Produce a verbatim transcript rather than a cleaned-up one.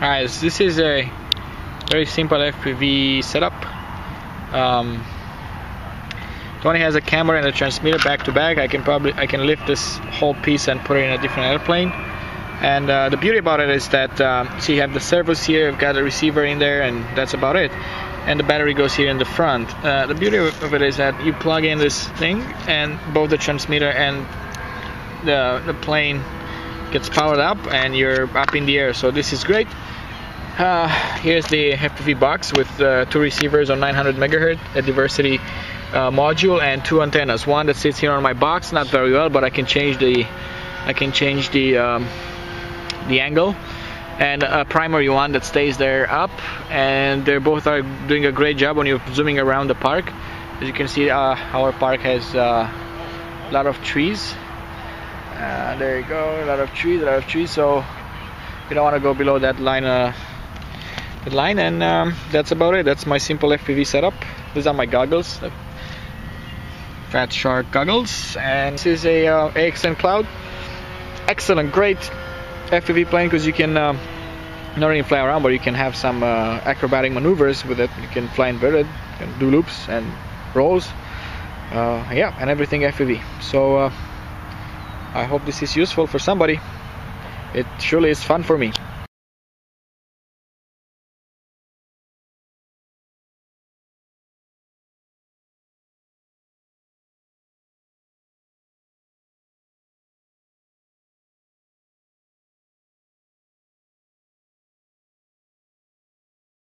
Alright, so this is a very simple F P V setup. Um, it only has a camera and a transmitter back to back. I can probably I can lift this whole piece and put it in a different airplane. And uh, the beauty about it is that um, so you have the servos here, you've got a receiver in there, and that's about it. And the battery goes here in the front. Uh, the beauty of it is that you plug in this thing, and both the transmitter and the the plane gets powered up, and you're up in the air. So this is great. Uh, here's the F P V box with uh, two receivers on nine hundred megahertz, a diversity uh, module, and two antennas. One that sits here on my box, not very well, but I can change the I can change the um, the angle, and a primary one that stays there up. And they both are doing a great job when you're zooming around the park. As you can see, uh, our park has uh, a lot of trees. Uh, there you go, a lot of trees, a lot of trees. So you don't want to go below that line. Uh, that line, and um, that's about it. That's my simple F P V setup. These are my goggles, the Fat Shark goggles, and this is a uh, A X N Cloud. Excellent, great F P V plane, because you can um, not only fly around, but you can have some uh, acrobatic maneuvers with it. You can fly inverted, you can do loops and rolls. Uh, yeah, and everything F P V. So. Uh, I hope this is useful for somebody. It surely is fun for me.